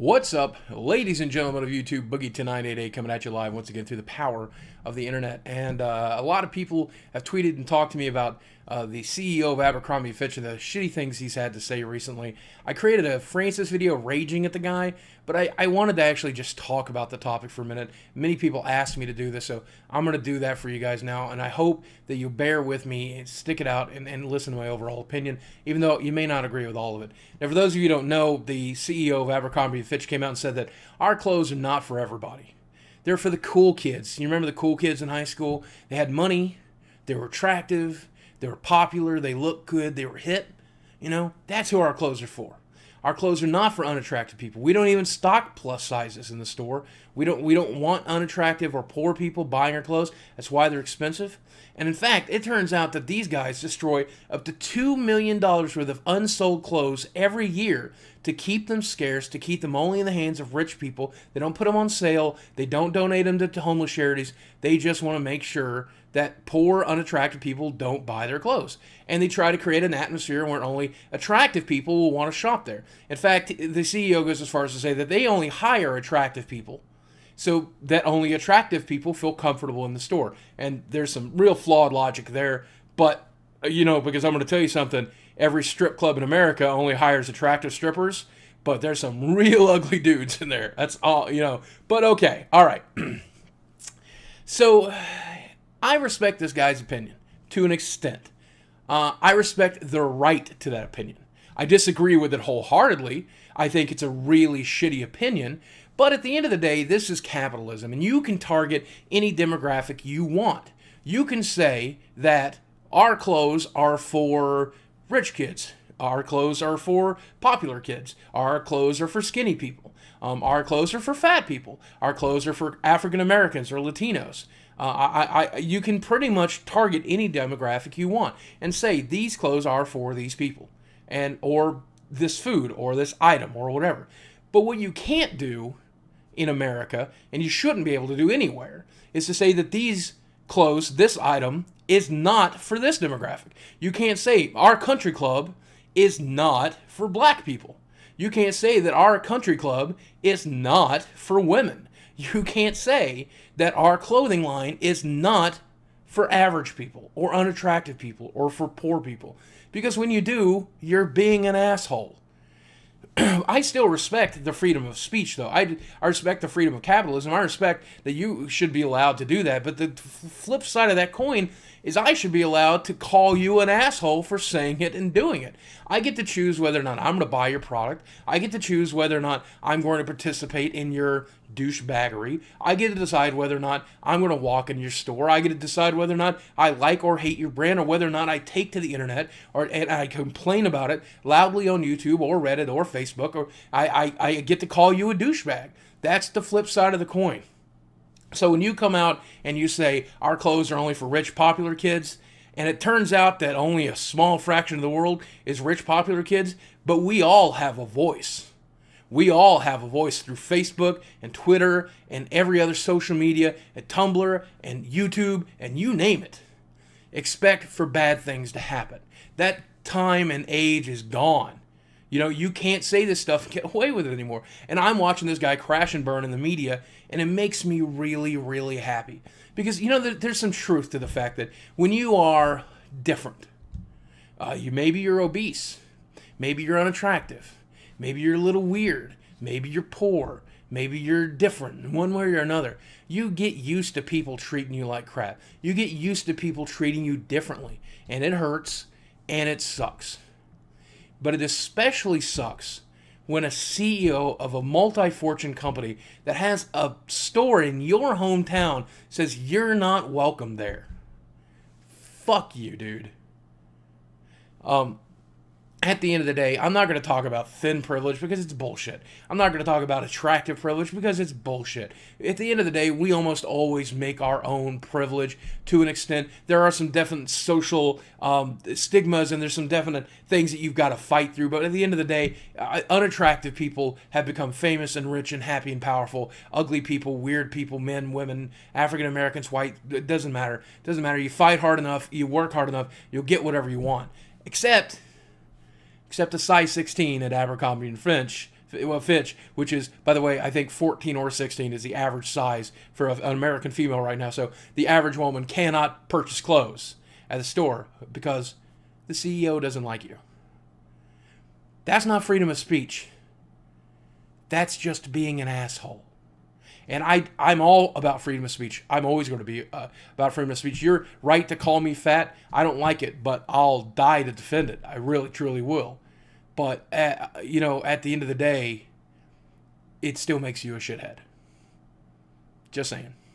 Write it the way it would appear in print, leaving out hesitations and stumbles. What's up, ladies and gentlemen of YouTube? Boogie2988 coming at you live once again through the power of the internet. And a lot of people have tweeted and talked to me about the CEO of Abercrombie & Fitch and the shitty things he's had to say recently. I created a Francis video raging at the guy, but I wanted to actually just talk about the topic for a minute. Many people asked me to do this, so I'm going to do that for you guys now, and I hope that you bear with me and stick it out and listen to my overall opinion, even though you may not agree with all of it. Now, for those of you who don't know, the CEO of Abercrombie & Fitch came out and said that our clothes are not for everybody. They're for the cool kids. You remember the cool kids in high school? They had money, they were attractive, they were popular, they looked good, they were hip. You know, that's who our clothes are for. Our clothes are not for unattractive people. We don't even stock plus sizes in the store. We don't want unattractive or poor people buying our clothes. That's why they're expensive. And in fact, it turns out that these guys destroy up to $2 million worth of unsold clothes every year to keep them scarce, to keep them only in the hands of rich people. They don't put them on sale. They don't donate them to homeless charities. They just want to make sure that poor, unattractive people don't buy their clothes. And they try to create an atmosphere where only attractive people will want to shop there. In fact, the CEO goes as far as to say that they only hire attractive people so that only attractive people feel comfortable in the store. And there's some real flawed logic there, but, you know, because I'm going to tell you something, every strip club in America only hires attractive strippers, but there's some real ugly dudes in there. That's all, you know, but okay, all right. So I respect this guy's opinion to an extent. I respect the right to that opinion. I disagree with it wholeheartedly. I think it's a really shitty opinion, but at the end of the day, this is capitalism, and you can target any demographic you want. You can say that our clothes are for rich kids. Our clothes are for popular kids. Our clothes are for skinny people. Our clothes are for fat people. Our clothes are for African Americans or Latinos. You can pretty much target any demographic you want and say these clothes are for these people, and or this food or this item or whatever. But what you can't do in America, and you shouldn't be able to do anywhere, is to say that these clothes, this item, is not for this demographic. You can't say our country club is not for black people. You can't say that our country club is not for women. You can't say that our clothing line is not for average people or unattractive people or for poor people. Because when you do, you're being an asshole. I still respect the freedom of speech, though. I respect the freedom of capitalism. I respect that you should be allowed to do that. But the flip side of that coin is I should be allowed to call you an asshole for saying it and doing it. I get to choose whether or not I'm going to buy your product. I get to choose whether or not I'm going to participate in your douchebaggery. I get to decide whether or not I'm going to walk in your store. I get to decide whether or not I like or hate your brand, or whether or not I take to the internet and I complain about it loudly on YouTube or Reddit or Facebook, or I get to call you a douchebag. That's the flip side of the coin. So when you come out and you say our clothes are only for rich, popular kids, and it turns out that only a small fraction of the world is rich, popular kids, but we all have a voice. We all have a voice through Facebook and Twitter and every other social media and Tumblr and YouTube and you name it. Expect for bad things to happen. That time and age is gone. You know, you can't say this stuff and get away with it anymore. And I'm watching this guy crash and burn in the media, and it makes me really, really happy. Because, you know, there's some truth to the fact that when you are different, maybe you're obese, maybe you're unattractive, maybe you're a little weird, maybe you're poor, maybe you're different, one way or another. You get used to people treating you like crap. You get used to people treating you differently, and it hurts, and it sucks. But it especially sucks when a CEO of a multi-fortune company that has a store in your hometown says you're not welcome there. Fuck you, dude. At the end of the day, I'm not going to talk about thin privilege because it's bullshit. I'm not going to talk about attractive privilege because it's bullshit. At the end of the day, we almost always make our own privilege to an extent. There are some definite social stigmas, and there's some definite things that you've got to fight through. But at the end of the day, unattractive people have become famous and rich and happy and powerful. Ugly people, weird people, men, women, African Americans, white, it doesn't matter. It doesn't matter. You fight hard enough, you work hard enough, you'll get whatever you want. Except a size 16 at Abercrombie & Fitch well, Fitch, which is, by the way, I think 14 or 16 is the average size for an American female right now. So the average woman cannot purchase clothes at the store because the CEO doesn't like you. That's not freedom of speech. That's just being an asshole. And I'm all about freedom of speech. I'm always going to be about freedom of speech. You're right to call me fat. I don't like it, but I'll die to defend it. I really, truly will. But, you know, at the end of the day, it still makes you a shithead. Just saying.